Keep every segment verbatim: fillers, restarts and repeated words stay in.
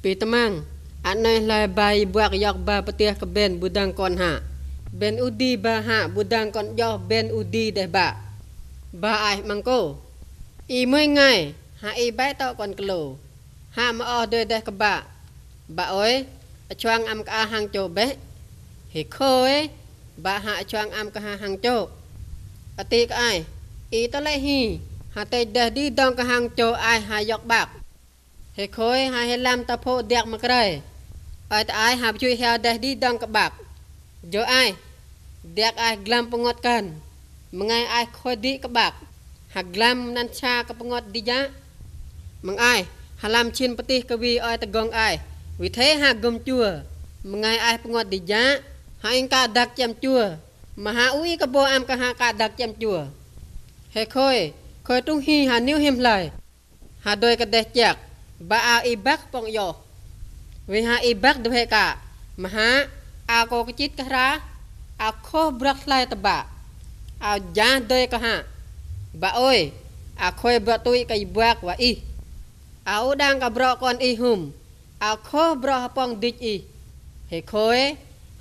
Pitemang, aneh lai bai buak yok ba petiah ke ben budang kon ha. Ben udi ba ha budang kon yok ben udi deh ba. Ba ai mangko. I mui ngai, ha i bai tau kon kelu. Ha ma oh doi deh ke ba. Ba oi, acuang am ka hang co be. Hikoi, ba ha acuang am ka hang co. Atik ai, i to lai hi. Ha tei deh di dong ka hang co ai ha yok bak. He khoi ha he lam ta pho diak makrai ai ta ai ha chui hea deh di dang kebak jo ai diak ai glam pengot kan mengai ai khoi di kebak ha glam nan cha ka pengot di ja meng ai ha lam chin patih kawi ai ta gong ai vi the ha gom chua mengai ai pengot di ja ha ing ka dak cham chua maha ui ka bo am ka ha ka dak cham chua he khoi khoi tu hi ha niu hem lai ha doi ka deh jak ba ibak pong yo we ha ibak de ka maha a ko kecit kahra a kho brak lai taba a ja de ka ha ba oi a khoi ba tui ka ibak wa ih a udang ka bro kon ih hum a kho bro pong dik ih he khoi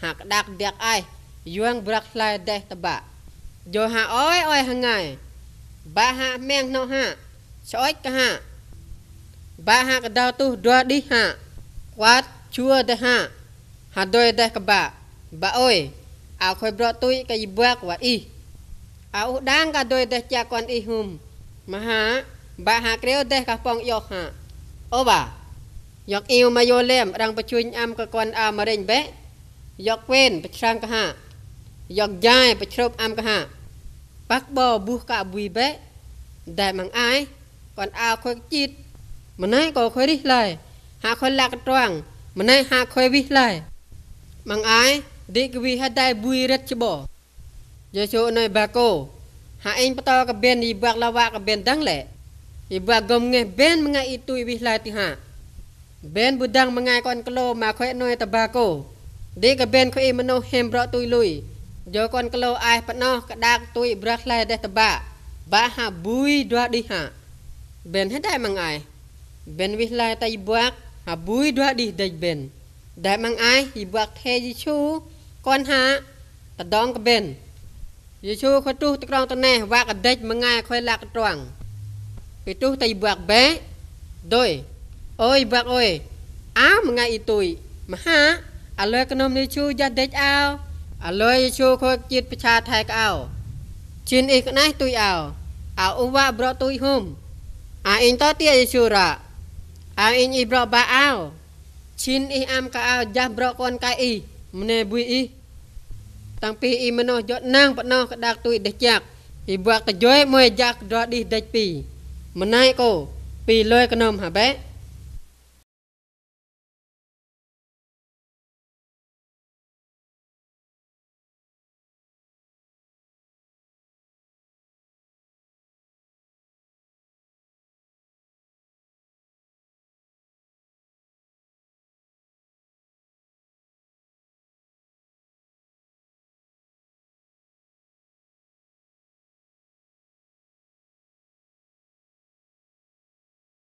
hak dak dak ai yuang brak lai deh taba jo ha oi oi hangai ba ha meng no ha soit ka ha ba ha ka dau tu dua di ha kwat chua de ha ha doi deh ka ba ba oi a khoi bro tui ka ibak wa i a u dang ka doi deh cha kon i hum maha ba ha kreo deh ka pong yok ha o ba yok iu ma yo lem rang pachuin am ka kon a ma reng be yok wen pachrang ka ha yok jai pachrop am ka ha pak bo buh ka bui be dai mang ai kon a khoi chit menai ko khoi rih lai ha khoi lak tuang menai ha khoi wih lai mang ai dik wi ha dai bui ret chbo je cho noi ba ko ha eng pato ka ben i bak lawa ka ben dang le i bak gom nge ben mengai itui wih lai ti ha ben budang mengai kon klo ma khoi noi ta ba ko dik ka ben khoi mano hem bro tui lui jo kon klo ai pano ka dak tui brak lai deh ta ba ba ha bui dua di ha ben ha dai mang ai ben wih lai ta ibuak ha bui dua di dai ben dai mang ai ibuak the ji chu kon ha ta dong ka ben ji chu kho tu ta krong ta neh wa ka dai mangai khoi lak tuang pi tu ta ibuak be doi oi bak oi a mangai itui maha a loi knom ni chu ja dai ao a loi ji chu kho chit pacha thai ka ao chin ik nai tui ao a u wa bro tui hum a in to tia ji chu ra a in i bro ba ao chin i am ka ao jah bro kon ka i mne bui i tang pi i meno jot nang pano ka dak tui de jak i bua ka joi moi jak dro di dech pi mnai ko pi loi knom ha be